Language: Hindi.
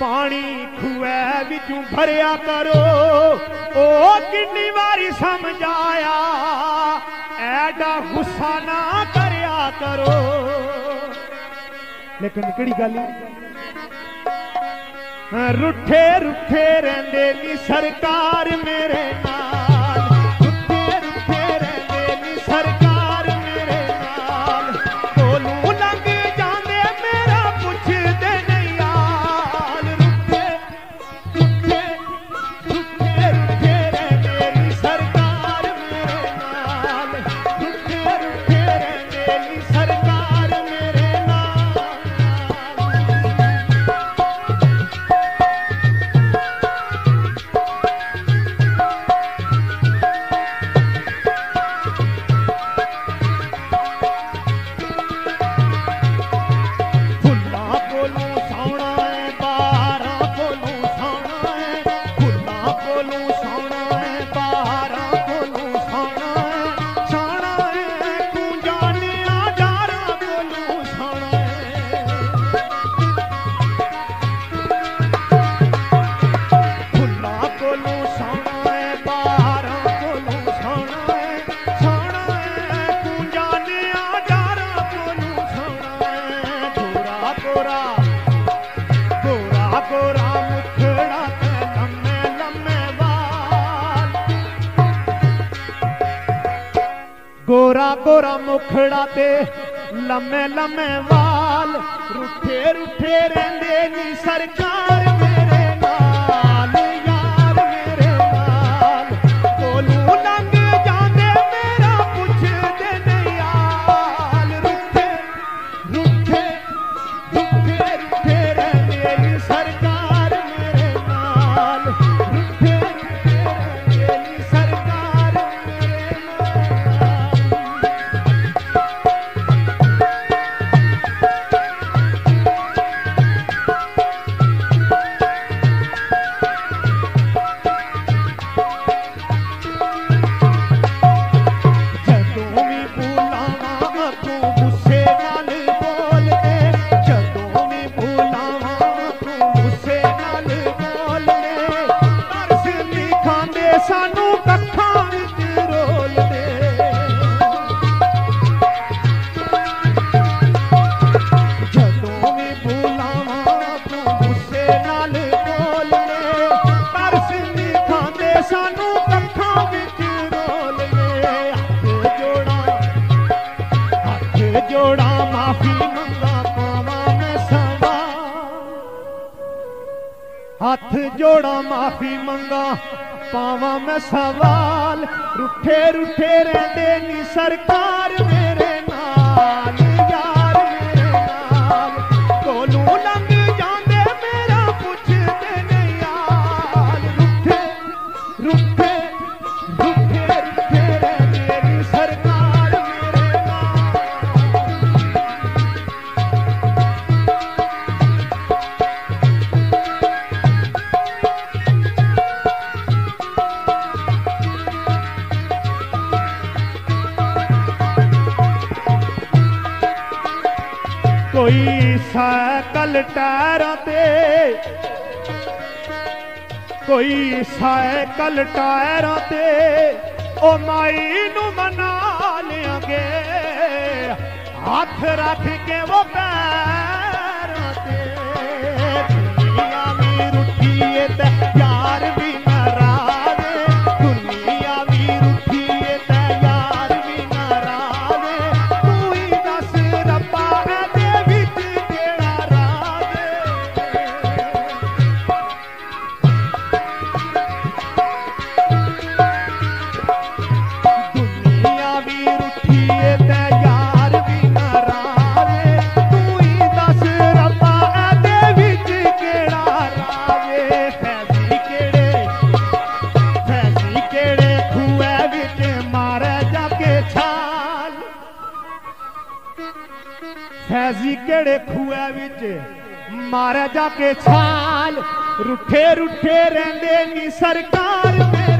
पानी खुए बिचू भरिया करो। ओ किन्नी बारी समझाया ऐडा गुस्सा ना करिया करो। लेकिन केड़ी गल रुठे रुठे रहंदे नी सरकार मेरे नाल, रुठे रुठे रहंदे नी सरकार मेरे नाल। कोलू लंघ जांदे मेरा पुछदे नहीं हाल। रुठे रुठे रुठे रुठे रहंदे नी सरकार मेरे नाल, रुठे रुठे रहंदे नी सरकार मेरे नाल। गोरा गोरा मुखड़ा ते लम्मे लम्मे वाल। रुठे रुठे रहंदे नी सरकार मेरे नाल, यार मेरे नाल। कोलू लंघ जांदे मेरा पुछदे नहीं हाल। रुठे रुठे रुठे रुठे रहंदे नी सरकार मेरे नाल, रुठे रुठे रहंदे नी सरकार मेरे नाल। हाथ जोड़ा माफी मंगा पावा मैं सवाल। रुठे रुठे रहंदे नी सरकार मेरे नाल, यार मेरे नाल। कोलू लंघ जांदे मेरा पुछदे नहीं हाल। रुठे रुठे रुठे रुठे रहंदे नी सरकार मेरे नाल। कोई साइकल टायरां ते, कोई साइकल टायरां ते ओ माई नू मना लेंगे। हाथ रख के वो पैरां ते दुनिया भी रुठी है ते यार भी नाराज़। दुनिया भी रुठी है ते यार भी नाराज़। तू ही दस रब्बा फैजी केड़े खूह विच मारे जाके छाल। रुठे रुठे रहंदे नी सरकार में।